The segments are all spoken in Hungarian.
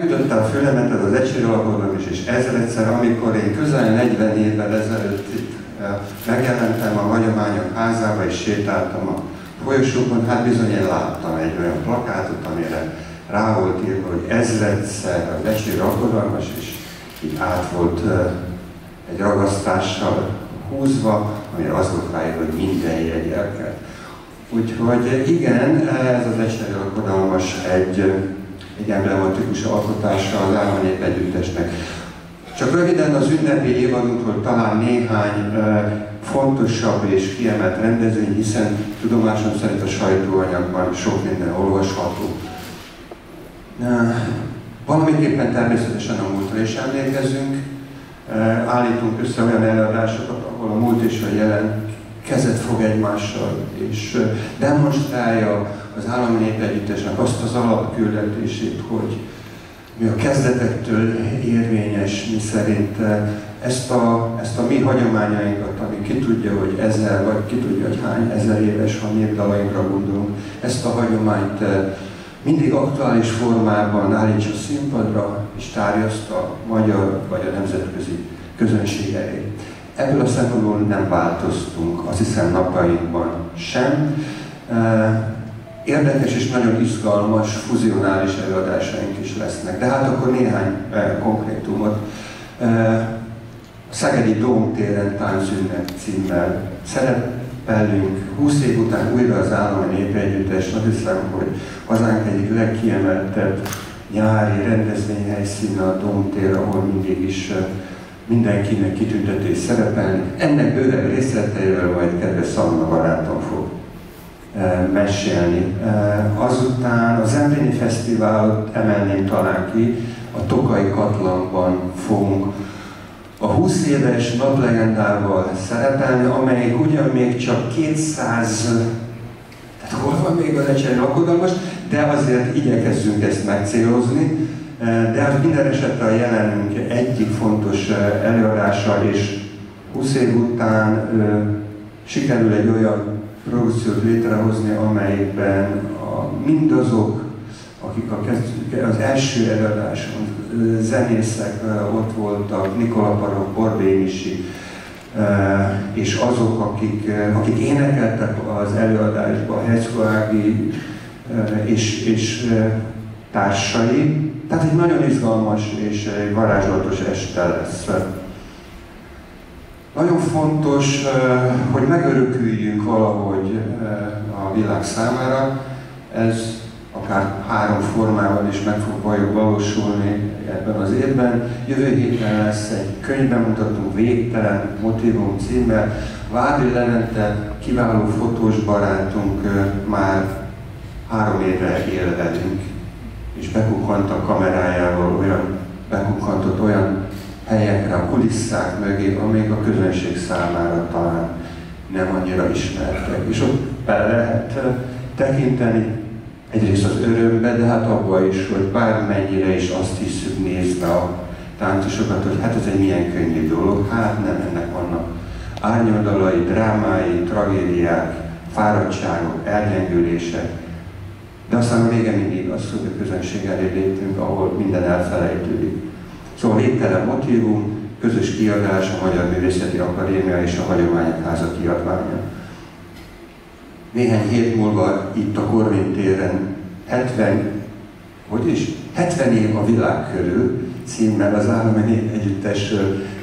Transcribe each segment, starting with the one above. Megütötte a fülemet az egység alkoholom is, és ezzel egyszer, amikor én közel 40 évvel ezelőtt itt megjelentem a Hagyományok Házába és sétáltam a folyosókon, hát bizony én láttam egy olyan plakátot, amire rá volt írva, hogy ez egyszer az egység alkoholmas, és így át volt egy ragasztással húzva, amire az volt ráírva, hogy minden jegy elkelt. Úgyhogy igen, ez az egység alkoholmas egy emblematikus alkotása az Állami Népi Együttesnek. Csak röviden az ünnepi évadunkról talán néhány fontosabb és kiemelt rendezvény, hiszen tudomásom szerint a sajtóanyagban sok minden olvasható. Valamiképpen természetesen a múltra is emlékezünk, állítunk össze olyan előadásokat, ahol a múlt és a jelen kezet fog egymással, és demonstrálja az Állami Népi Együttesnek azt az alapküldetését, hogy mi a kezdetektől érvényes, mi szerint ezt a mi hagyományainkat, ami ki tudja, hogy ezer, vagy ki tudja, hogy hány ezer éves, ha népdalainkra gondolunk, ezt a hagyományt mindig aktuális formában állítsa színpadra, és tárjaszta a magyar vagy a nemzetközi közönség elé. Ebből a szempontból nem változtunk, azt hiszem napjainkban sem. Érdekes és nagyon izgalmas, fuzionális előadásaink is lesznek. De hát akkor néhány konkrétumot. Szegedi Dóm-téren Tánc-Ünnep címmel szerepelünk. 20 év után újra az Állami Népi Együttes, azt hiszem, hogy hazánk egyik legkiemeltebb nyári rendezvényhelyszíne a Dóm-tér, ahol mindig is mindenkinek kitüntetés szerepelni. Ennek bővebb részleteiről majd kedves Szanna barátom fog mesélni. Azután az Emléni Fesztivált emelném talán ki, a Tokai Katlanban fogunk a 20 éves naplegendával szerepelni, amelyik ugyan még csak 200, tehát hol van még az egység lakodalmas, de azért igyekezzünk ezt megcélozni. De az minden esetre a jelenünk egyik fontos előadása, és 20 év után sikerül egy olyan produkciót létrehozni, amelyben mindazok, akik az első előadáson zenészek ott voltak, Nikola Parok, Borbé Misi, és azok, akik énekeltek az előadásban, Hecskolági és társai. Tehát egy nagyon izgalmas és varázslatos este lesz. Nagyon fontos, hogy megöröküljünk valahogy a világ számára. Ez akár három formában is meg fog valósulni ebben az évben. Jövő héten lesz egy könyvbemutató, Végtelen, Motivum címmel. Vádi Levente, kiváló fotós barátunk már 3 éve él velünk, és bekukkant a kamerájával, bekukkantott olyan helyekre, a kulisszák mögé, amelyek a közönség számára talán nem annyira ismertek. És ott bele lehet tekinteni egyrészt az örömbe, de hát abba is, hogy bármennyire is azt hiszük nézve a táncosokat, hogy hát ez egy milyen könnyű dolog, hát nem, ennek vannak árnyoldalai, drámái, tragédiák, fáradtságok, elgyengülések. De aztán a vége mindig az, hogy a közönség elé léptünk, ahol minden elfelejtődik. Szóval Végtelen, Motivum, közös kiadás a Magyar Művészeti Akadémia és a Hagyományok Háza kiadványa. Néhány hét múlva itt a Corvin téren 70 év a világ körül címmel az Állami Népi Együttes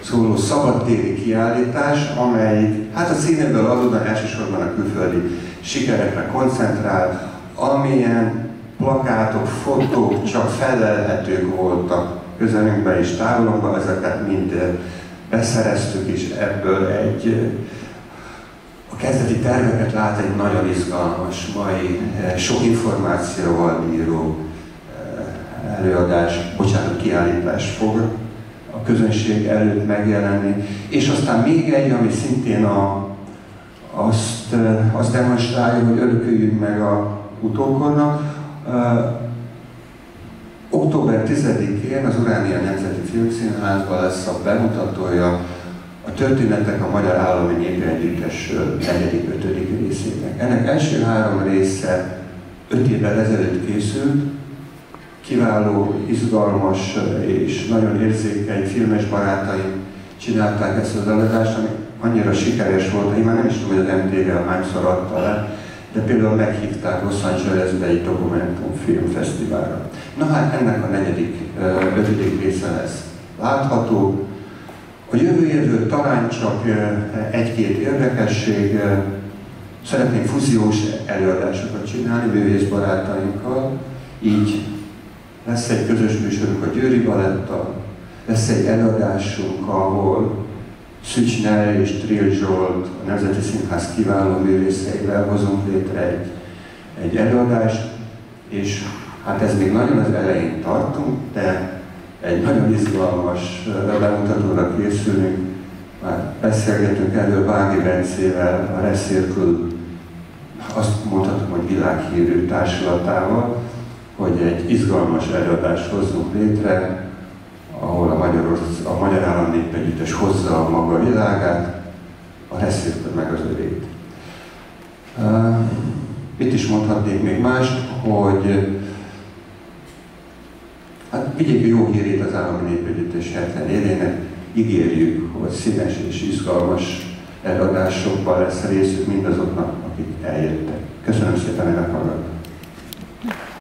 szóló szabadtéri kiállítás, amely hát a címéből adódóan elsősorban a külföldi sikerekre koncentrál, amilyen plakátok, fotók csak felelhetők voltak közelünkben és távolomban, ezeket mind beszereztük, és ebből a kezdeti terveket lát egy nagyon izgalmas, mai sok információval bíró kiállítás fog a közönség előtt megjelenni. És aztán még egy, ami szintén azt demonstrálja, hogy örököljünk meg a utókornak. Október 10-én az Uránia Nemzeti Filmszínházban lesz a bemutatója a Történetek a Magyar Állami Népi Együttes 4.-5. részének. Ennek első 3 része 5 évvel ezelőtt készült, kiváló, izgalmas és nagyon érzékeny filmes barátaim csinálták ezt az előadást, ami annyira sikeres volt, én már nem is tudom, hogy az MTV-vel hányszor adta le, de például meghívták Los Angelesbe egy Dokumentum Film Fesztiválra. Na hát ennek a ötödik része lesz látható. A jövő évről talán csak egy-két érdekesség. Szeretnénk fúziós előadásokat csinálni művészbarátainkkal, így lesz egy közös műsorunk a Győri Baletta, lesz egy előadásunk, ahol Szücsner és Trill Zsolt, a Nemzeti Színház kiváló művészeivel hozunk létre egy előadást, és hát ez még nagyon az elején tartunk, de egy nagyon izgalmas bemutatóra készülünk. Már beszélgetünk erről Vádi Bencével, a Reszirkül, azt mondhatom, hogy világhírű társulatával, hogy egy izgalmas előadást hozzunk létre, ahol a Magyar Állami Népi Együttes hozza a maga világát, a Reszirkül meg az övét. Mit is mondhatnék még mást, hogy hát vigyék a jó hírét az Állami Népi Együttes 70 évének, ígérjük, hogy színes és izgalmas előadásokban lesz részük mindazoknak, akik eljöttek. Köszönöm szépen, hogy meghallgattak.